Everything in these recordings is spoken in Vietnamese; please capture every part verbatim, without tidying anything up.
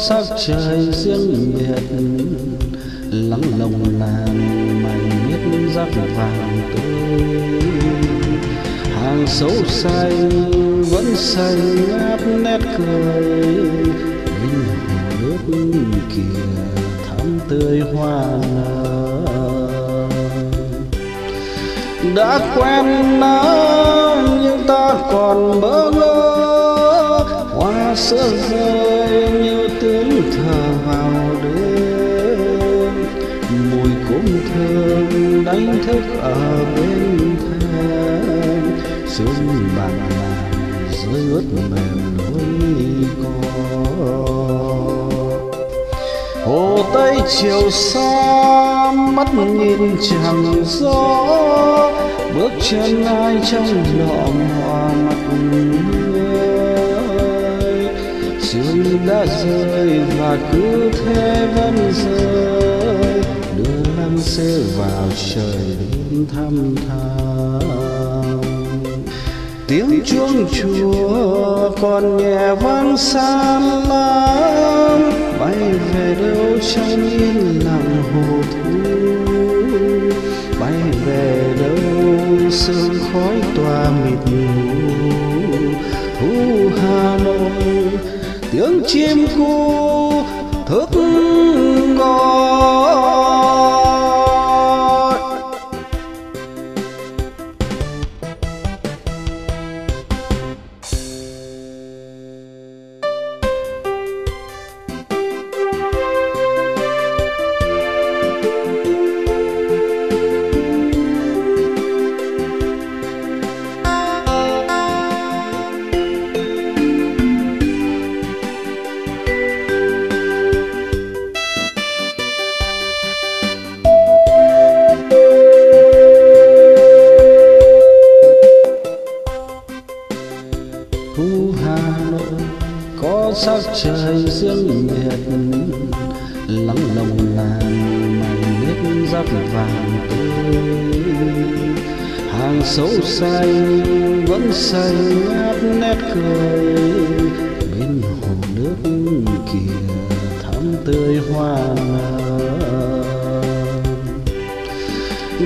sắc trời riêng biệt, lắng lòng làng mảnh miết rác vàng tươi. Hàng xấu xanh vẫn xanh ngát nét cười, bên hồ nước kia thắm tươi hoa nở. Đã quen nắng nhưng ta còn bỡ ngỡ, hoa sữa rơi như tiếng thở vào đêm. Mùi cốm thơm đánh thức ở bên thềm, sương bạc ngàn rơi ướt mềm lối cỏ. Hồ Tây chiều xa mắt nhìn chẳng rõ, bước chân ai trong lọ hoa mặt người. Sương đã rơi và cứ thế vẫn rơi, đưa lăng xê vào trời đêm thăm tha. Tiếng chuông chùa còn nhẹ vang xa lắm, bay về đâu trong yên lặng hồ thu. Bay về đâu sương khói tỏa mịt mù. Thu Hà Nội tiếng chim cu thức gọi. Thu Hà Nội có sắc trời riêng biệt, lắng lòng làng mảnh miết rác vàng tươi. Hàng xấu xanh vẫn xanh ngát nét cười, bên hồ nước kia thắm tươi hoa nở.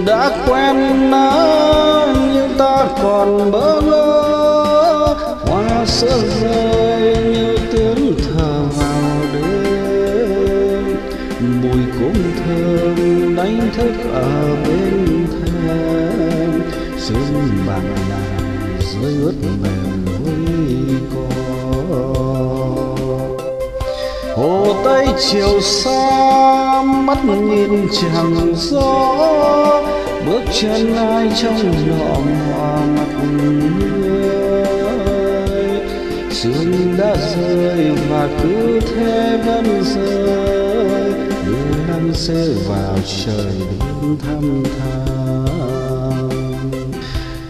Đã quen nắng nhưng ta còn bỡ ngỡ, hoa sữa rơi như tiếng thở vào đêm. Mùi cốm thơm đánh thức ở bên thềm, sương bạc ngàn rơi ướt mềm lối cỏ. Hồ Tây chiều xa mắt nhìn chẳng rõ, bước chân ai trong lọ hoa mặt người. Sương đã rơi và cứ thế vẫn rơi, đưa lăng xê vào trời đêm thăm tha.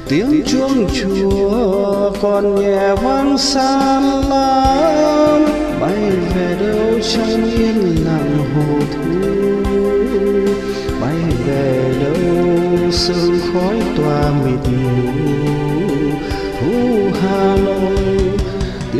Tiếng chuông chùa còn nhẹ vang xa lắm, bay về đâu trong yên lặng hồ thu. Bay về đâu sương khói tỏa mịt mù. Thu Hà Nội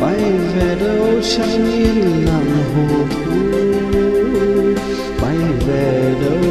bay về đâu trong yên lặng hồ thu. Bay về đâu